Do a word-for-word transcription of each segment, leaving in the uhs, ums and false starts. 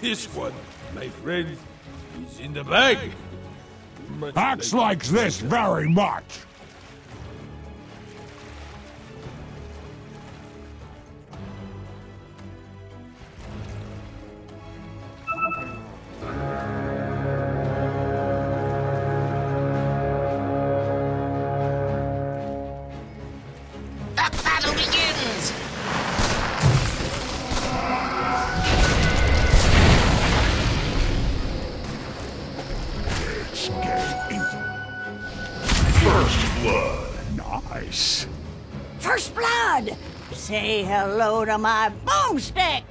This one, my friend, is in the bag. Much Acts like, like this very much. Say hello to my boomstick!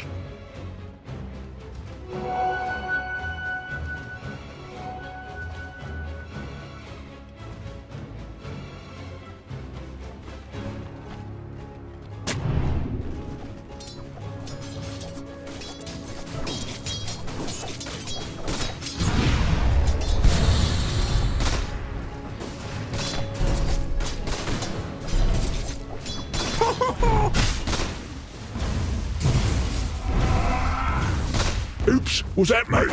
Oops, was that me?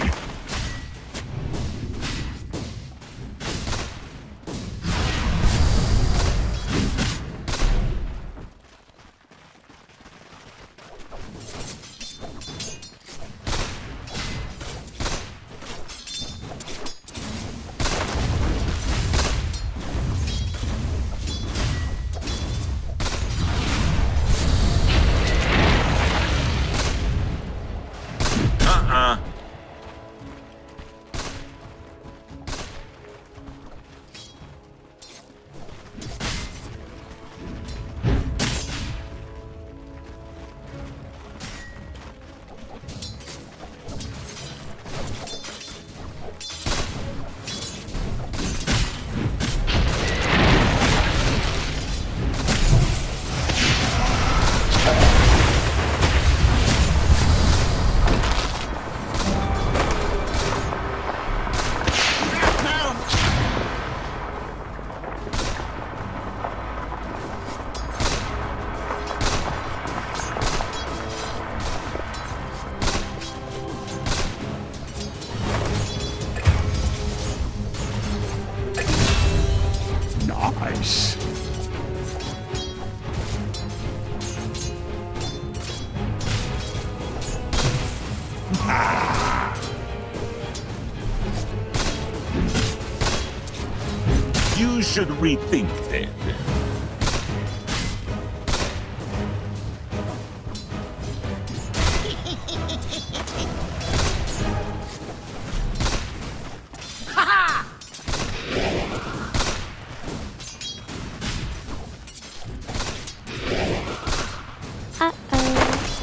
You should rethink that.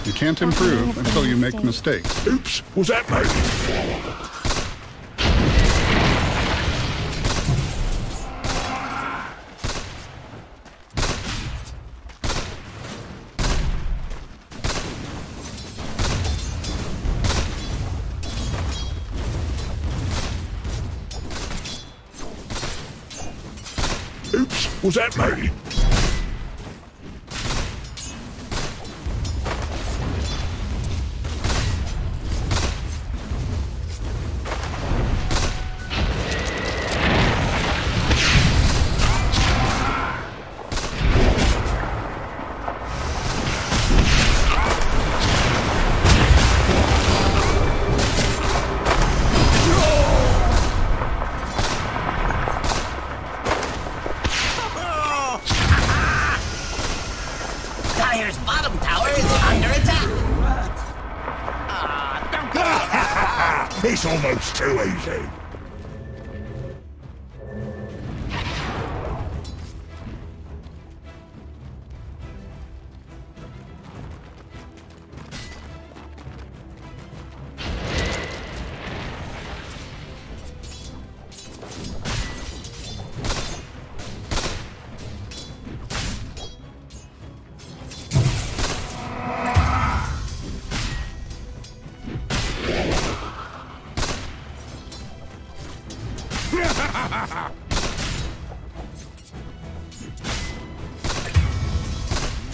You can't improve until you make mistakes. Oops, was that me? Oops, was that me? It's almost too easy.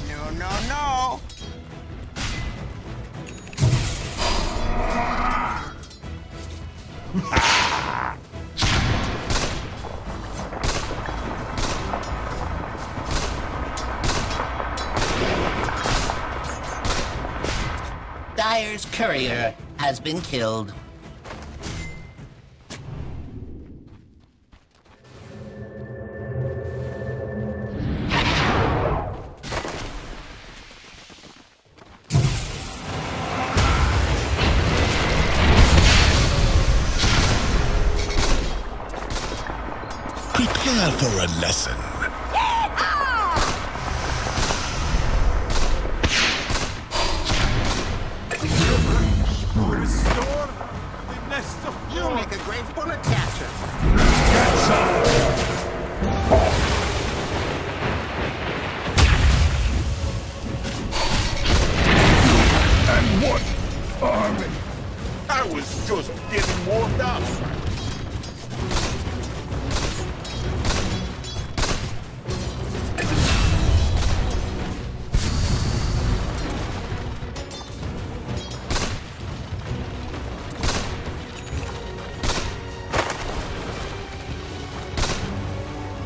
No, no, no! Dyer's courier has been killed. Prepare for a lesson. Restore the nest of you. You make a great bullet catcher. And what army? I was just getting warmed up.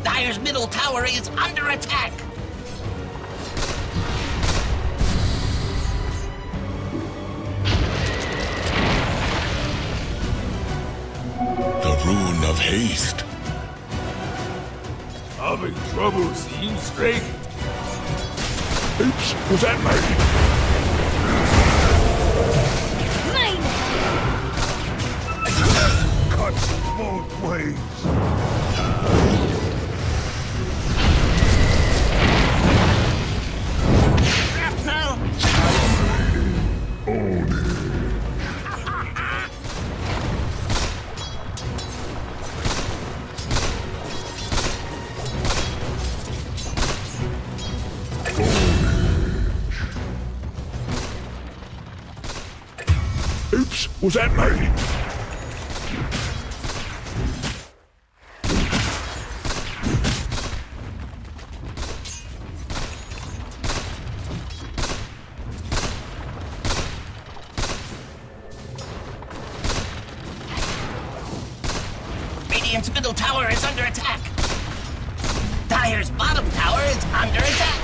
Dyer's middle tower is under attack! The Rune of Haste. I'm in trouble, seeing straight. Oops, was that me? Mine! Cuts both ways. Oops, was that me? Radiant's middle tower is under attack. Dyer's bottom tower is under attack.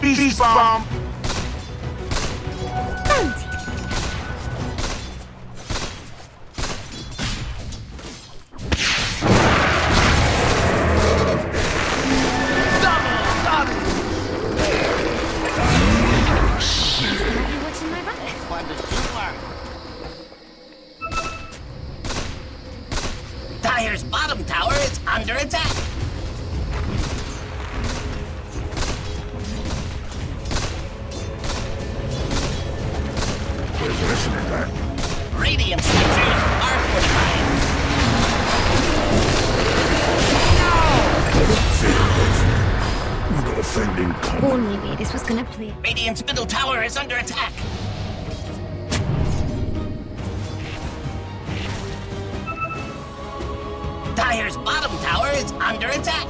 Beast bomb. Bounty. Dyer's bottom tower is under attack. Who's listening back? Radiant sensors are fortified. No! We're not offending common. Only way this was gonna play. Radiant's middle tower is under attack. Dyer's bottom tower is under attack.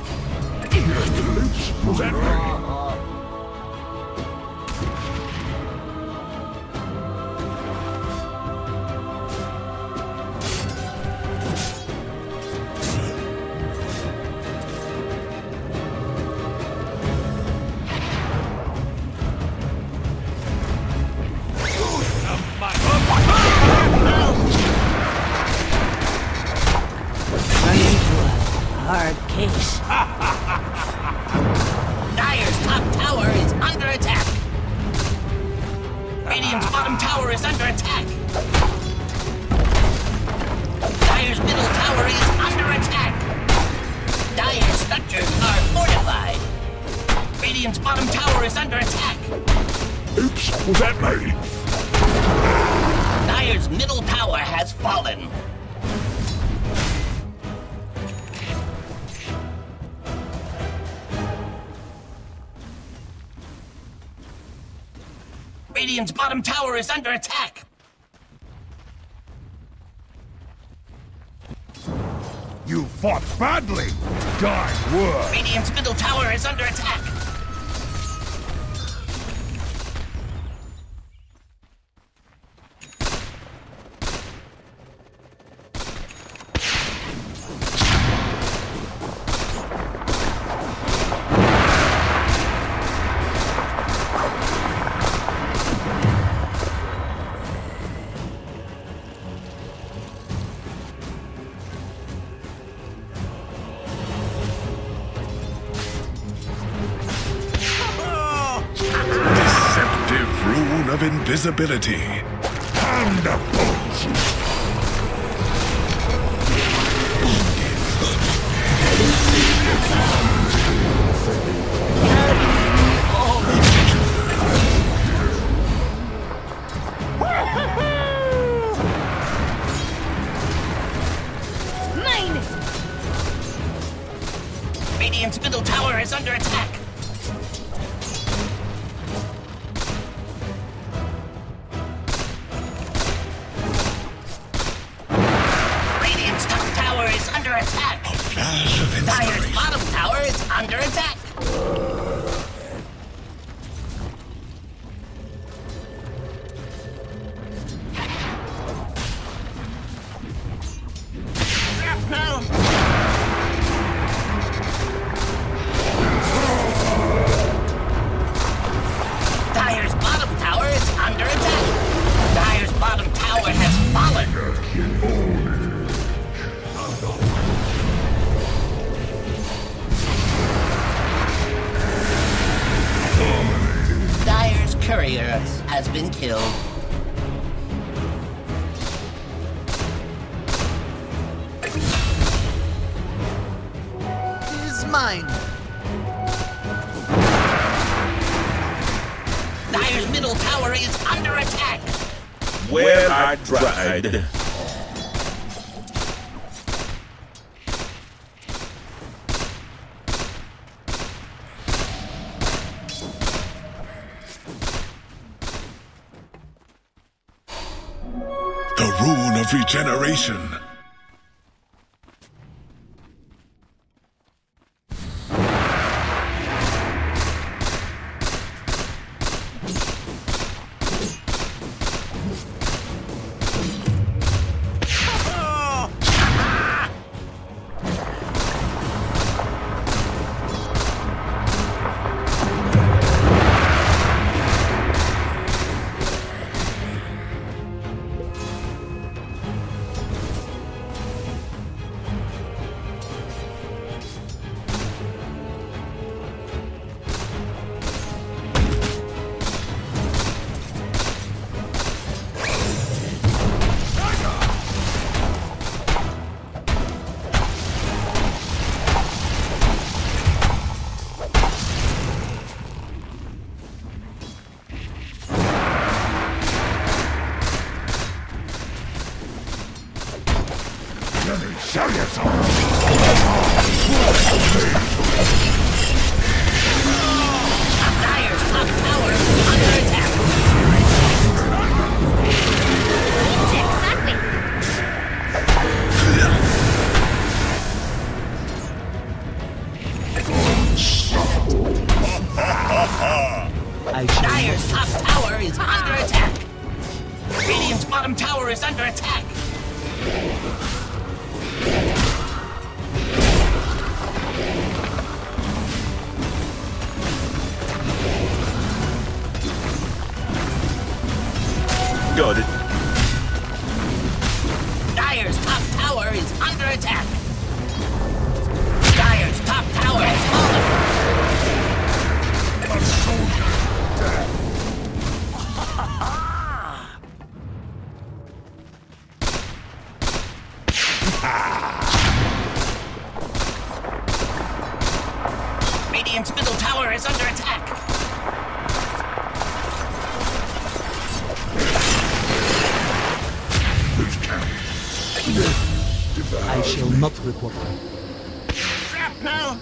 Case. Dyer's top tower is under attack. Radiant's bottom tower is under attack. Dyer's middle tower is under attack. Dyer's structures are fortified. Radiant's Radiant's bottom tower is under attack. Oops, was that me? Dire's middle tower has fallen. Radiant's bottom tower is under attack. You fought badly! Die worse! Radiant's middle tower is under attack! Invisibility. And a potion. Mine. Radiant's middle tower is under attack. Dire's bottom tower is under attack! Dire's bottom tower is under attack! Dire's bottom tower has fallen! Courier has been killed. It is mine. Dire's middle tower is under attack. Well, I tried. Regeneration. Dire's top tower is under attack! Radiant's bottom tower is under attack! Got it. Dire's top tower is under attack! Dire's top tower has fallen! A soldier! Radiant's middle tower is under attack. I shall not report them. Shrapnel!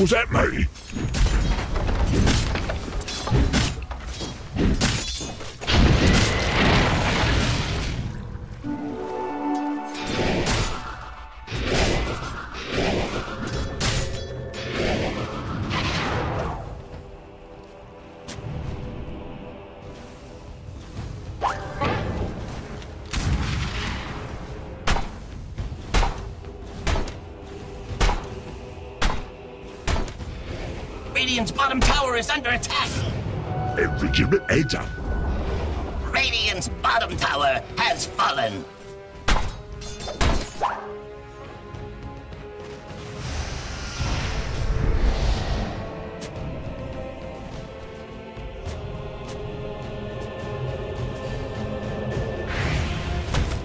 Was that me? Radiant's bottom tower is under attack! Every unit heads up! Radiant's bottom tower has fallen!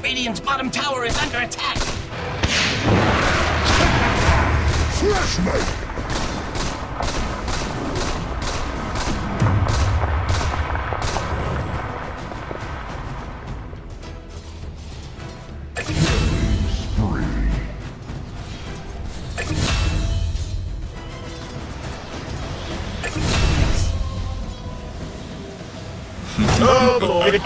Radiant's bottom tower is under attack! Flash me! Oh boy!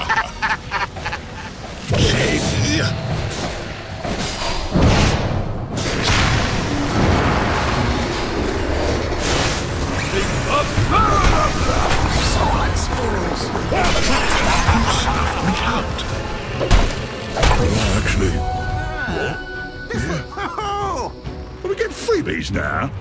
Solid spores! Reach out! Actually... What? Yeah. Are we getting freebies now?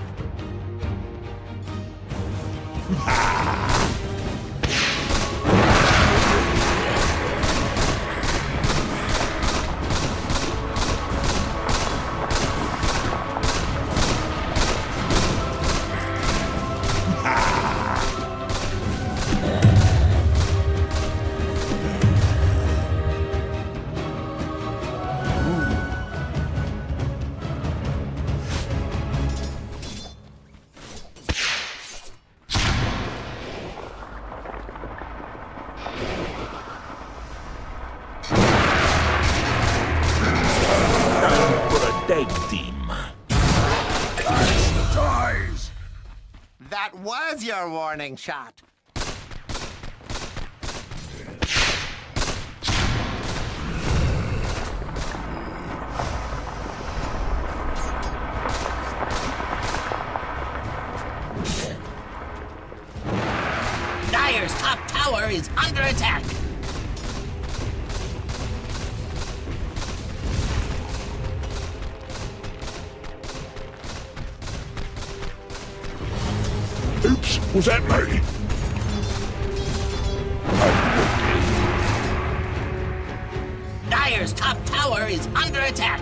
That was your warning shot. Dire's top tower is under attack. Was that me? Dire's top tower is under attack.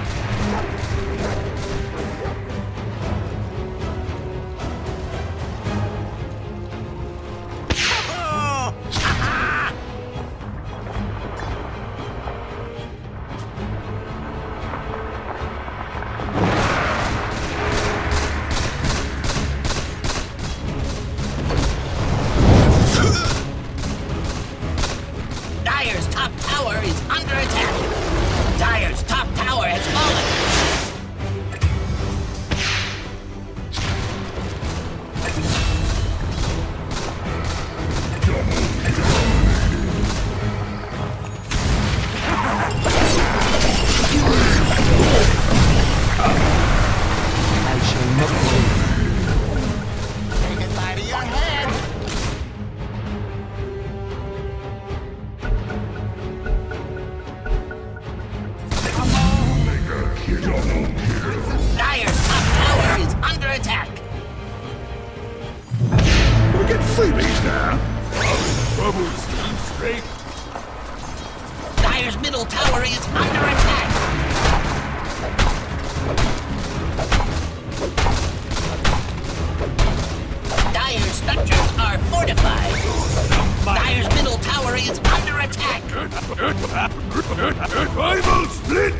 Dire's top tower is under attack. Dire's top tower has fallen! I shall not move. Take it by the young head! Dire's middle tower is under attack. Dire's structures are fortified. Dire's middle tower is under attack. I will split.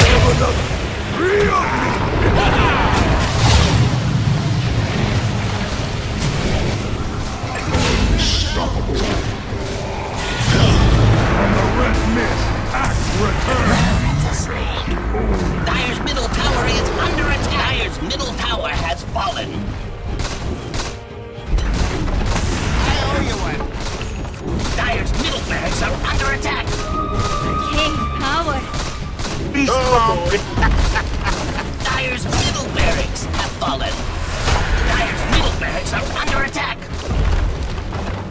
To me, over the real. Dire's middle tower is under attack. Dire's middle tower has fallen. I owe you one. Dire's middle barracks are under attack. King power. Be strong. Dire's middle barracks have fallen. Dire's middle barracks are under attack.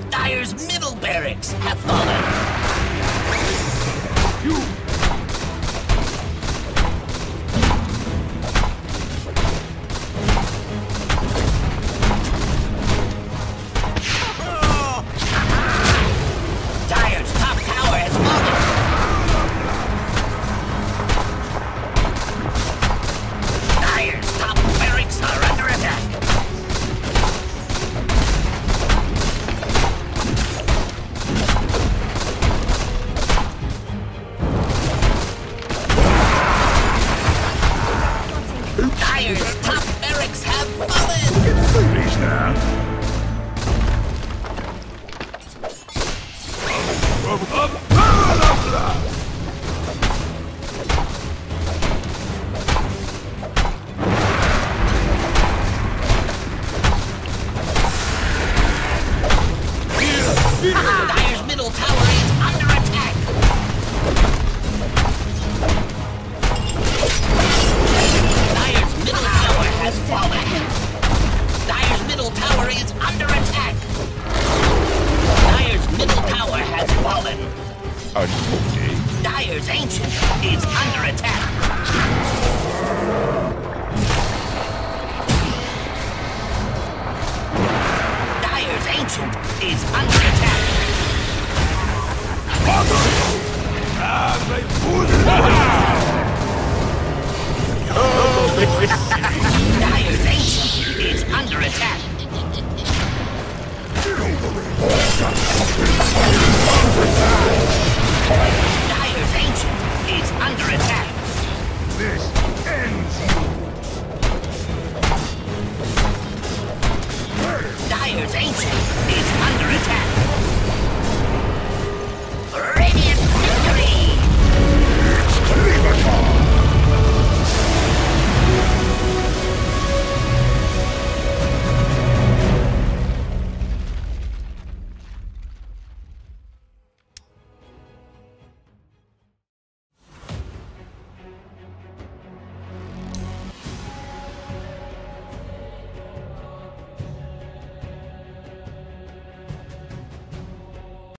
Dire's middle barracks have fallen. Dire's middle tower is under attack. Dire's middle tower has fallen. Dire's middle tower is under attack. Dire's middle tower has fallen. Dire's ancient is under attack. Ancient is under attack. Dire's ancient is under attack. Dire's ancient is under attack. Warriors ancient.